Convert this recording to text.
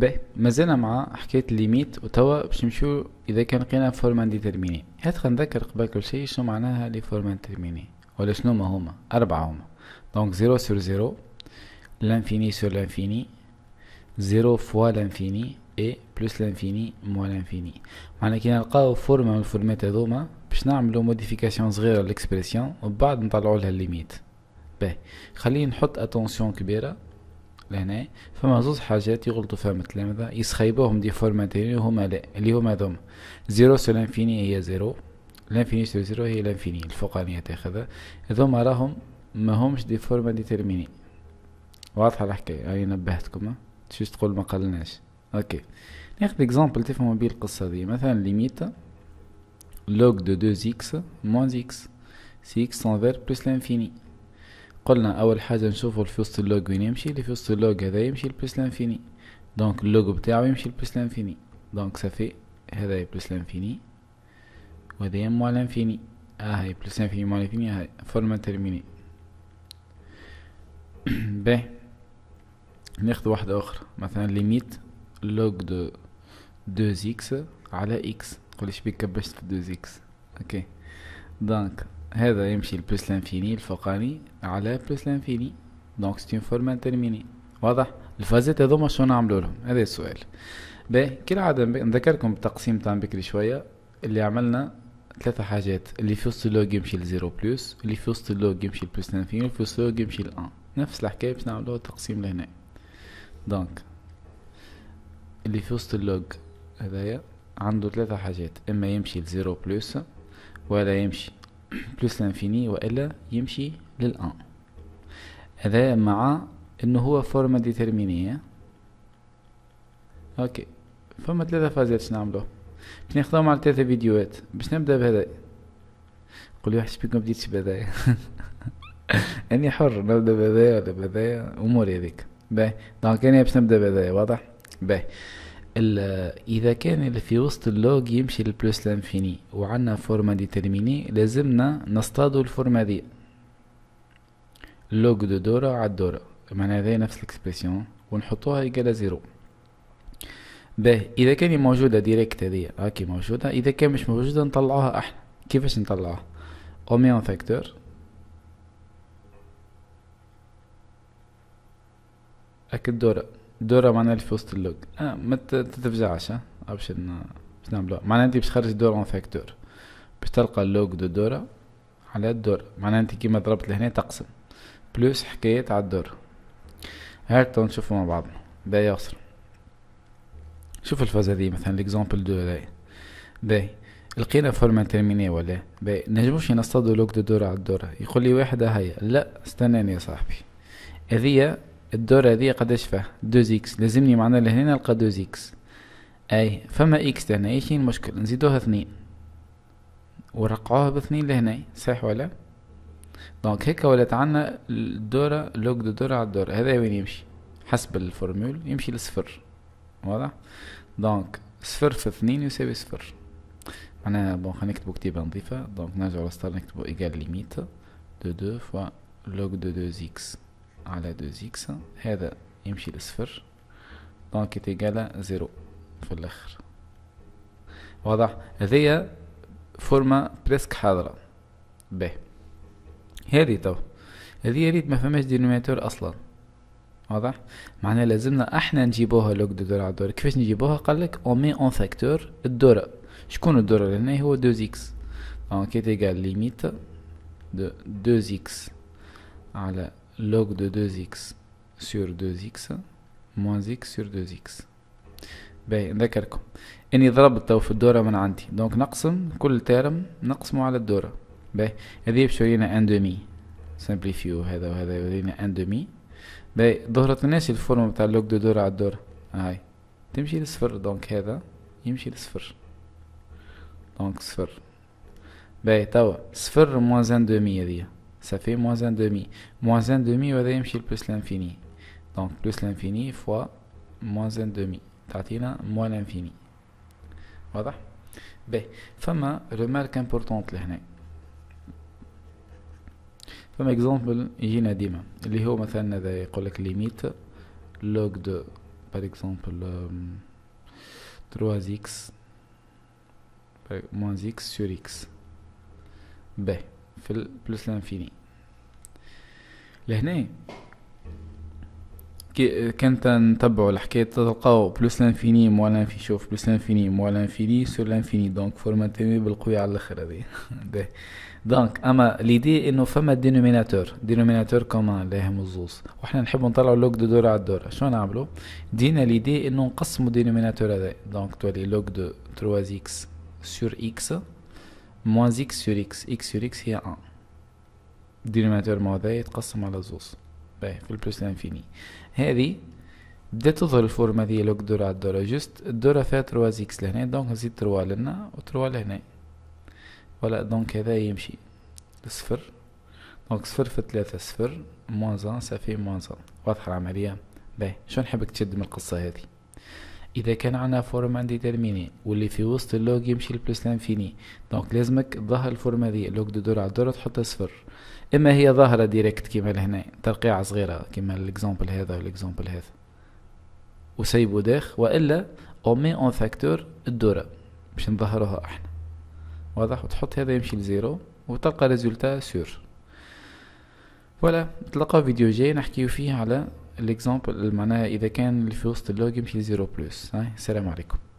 باهي، مازلنا مع حكاية الليميت وتوا باش نمشيو إذا كان لقينا فورمان ديترميني. هات خلينا نذكر قبل كل شيء شنو معناها لي فورمان ديترميني ولا شنو هما. أربعة هما، دونك زيرو سور زيرو، لانفيني سور لانفيني، زيرو فوا لانفيني، اي بلوس لانفيني موا لانفيني. معناها كي نلقاو فورما من الفورمات هاذوما باش نعملو موديفيكاسيون صغيرة للإكسبرسيون وبعد نطلعولها الليميت. باهي، خليني نحط أتونسيون كبيرة لهنا. فما زوز حاجات يغلطوا فيهم التلامذة يسخيبوهم دي فورماتين وهما لا، اللي هما هذوما زيرو سو لانفيني هي زيرو، لانفيني سو زيرو هي لانفيني الفوقانية تاخذها. هذوما راهم ماهمش دي فورما ديترميني. واضحة الحكاية، راني نبهتكم تشوش تقول ما قالناش. اوكي، ناخذ اكزامبل تفهموا بيه القصة دي. مثلا ليميت لوغ دو دو زيكس موان زيكس، سي اكس تنفير بلوس لانفيني. قلنا اول حاجه نشوفوا في وسط اللوغ وين يمشي. اللي في وسط اللوغ هذا يمشي لبلس لانفيني، دونك اللوغ بتاعو يمشي لبلس لانفيني، دونك صافي هذا بلس لانفيني وهذا موا لانفيني. هاي بلس لانفيني موا لانفيني، هاي فورما ترميني. باهي، ناخذ واحده اخرى. مثلا ليميت لوغ دو 2 اكس على اكس. قولي شبيك كبشت في 2 اكس. اوكي، دونك هذا يمشي لبلس لانفيني الفوقاني على بلس لانفيني، دونك ستين فورمان ترميني. واضح الفازات هذوما شنو نعملو لهم؟ هذا السؤال. باهي، كالعادة نذكركم بالتقسيم تاع بكري شوية. اللي عملنا ثلاثة حاجات، اللي في وسط اللوغ يمشي لزيرو بلوس، اللي في وسط اللوغ يمشي لبلس لانفيني، واللي في وسط اللوغ يمشي لأن. نفس الحكاية باش نعملوها تقسيم لهنا. دونك اللي في وسط اللوغ هذايا عنده ثلاثة حاجات، إما يمشي لزيرو بلوس ولا يمشي بلس لانفيني والا يمشي للان. هذا مع انه هو فورما ديترمينيه. اوكي، فما ثلاثه فازات باش نعملو، باش ناخذهم على ثلاثه فيديوهات. باش نبدا بهذا، قول لي واش بيكم بديت بهذا. اني حر نبدا بهذا ولا بهذا، اموري هذيك. باهي، دونك انا باش نبدا بهذا. واضح؟ باهي، إذا كان اللي في وسط اللوغ يمشي للبلوس لانفيني وعنا فورما ديترميني، لازمنا نصطادوا الفورما دي لوغ دو دورة على الدورة، معناها هذه نفس الإكسبرسيون ونحطوها إيكالا زيرو. باهي، إذا كان موجودة ديريكت هذه هاكي موجودة، إذا كان مش موجودة نطلعوها احنا. كيفاش نطلعوها؟ أوميون فاكتور هاك الدورة. دورة معناها اللي في وسط اللوغ. ما تتفجعش. اوبشن باش نعملوها، معناها انت باش تخرج دورة اون فاكتور باش تلقى اللوغ دو دورة على الدورة. معناها انت كيما ضربت لهنا تقسم بلوس حكايات على الدورة. هاك نشوفوا مع بعضنا. باهي، ياسر شوف الفاز هذه مثلا ليكزامبل دو هذايا. باهي، لقينا فورما ترميني ولا؟ باهي، نجموش نصطادو لوغ دو دورة على الدورة. يقول لي واحد هيا، لا استناني يا صاحبي، هذيا الدورة هذه قداش فيها؟ 2x، لازمني معناها لهنا نلقى 2x. اي فما x لهنا، ايش المشكل؟ نزيدوها 2 ونرقعوها باثنين لهنا، صحيح ولا؟ دونك هكا ولات عندنا الدورة لوغ دو دورة على الدورة. هذا وين يمشي؟ حسب الفورمول يمشي لصفر. واضح؟ دونك صفر في 2 يساوي صفر. معناها بون خلينا نكتبو كتيبة نظيفة. دونك نرجعو للسطر نكتبو إيكال ليميت دو دو فوا لوغ دو دو زيكس على 2x، هذا يمشي لصفر، دونك تيجالا زيرو في الاخر. واضح؟ هذه فورما بريسك حاضرة. باهي، هذه تو هذه ريت ما فماش دينوميناتور اصلا. واضح؟ معناها لازمنا احنا نجيبوها لوغ دو دورة على الدورة. كيفاش نجيبوها؟ قالك اون مي اون فاكتور الدورة. شكون الدورة لهنا؟ هو 2x، دونك تيجال ليميت دو 2x على log de 2x sur 2x moins x sur 2x. باهي، نذكركم اني ضربت تو في الدوره من عندي، دونك نقسم كل ترم نقسمه على الدوره. باهي، هذه بشورينا ان دومي سامبليفيو هذا وهذا يورينا ان دومي. باهي، ظهرت لناش الفورمه تاع log de دوره على الدوره، هاي تمشي لصفر، دونك هذا يمشي لصفر، دونك صفر. باهي، توا صفر moins ان دومي هذه صافي موان ان دومي، موان ان دومي وهذا يمشي لبلوس لانفيني، دونك بلوس لانفيني فوا موان ان دومي تعطينا موان لانفيني. واضح؟ باهي، فما ريمارك امبورطونت لهنا. فما اكزومبل يجينا ديما اللي هو مثلا هذا يقولك ليميت لوغ دو par exemple 3x moins x sur x ب في بلس الانفيني. لهنا كنت نتبعوا الحكاية تلقاو بلس الانفيني موا الانفيني، شوف بلس الانفيني موا الانفيني سور الانفيني، دونك فورماتيمي بالقوي على الاخر هذي. دونك اما ليدي انه فما دينوميناتور، دينوميناتور كومان لهم الزوز، وحنا نحبو نطلعو لوك دو دور على الدور. شنو نعملو؟ دينا ليدي انه نقسمو دينوميناتور هذا، دونك تولي لوك دو 3 اكس سور اكس موان اكس سور اكس، اكس سور اكس هي 1، دينوميناتور مع هذا يتقسم على زوز في البلس الانفيني. هذه بدات تظهر الفورمه هذه لوك دور على الدوره، جوست الدوره فيها 3 اكس لهنا، دونك نزيد 3 لنا و 3 لهنا ولا، دونك هذا يمشي صفر، دونك صفر في 3 صفر موانز 1 صافي موانز 1. واضحه العمليه؟ باهي. شو نحبك تشد من القصه هذه؟ اذا كان عندنا فورم انديترميني واللي في وسط اللوج يمشي لبلس لانفيني، دونك لازمك تظهر الفورمه هذه لوك دو دور على الدوره تحطها صفر، اما هي ظاهره ديريكت كيما لهنا ترقيعه صغيره كيما الاكزامبل هذا والاكزامبل هذا وسيبو داخ، والا اومي اون فاكتور الدوره باش نظهروها احنا. واضح؟ وتحط هذا يمشي لزيرو وتلقى ريزولتا سور. فوالا، نتلقاو فيديو جاي نحكيو فيه على الاكزامبل، معناها اذا كان اللي في وسط اللوج يمشي لزيرو بلس. السلام عليكم.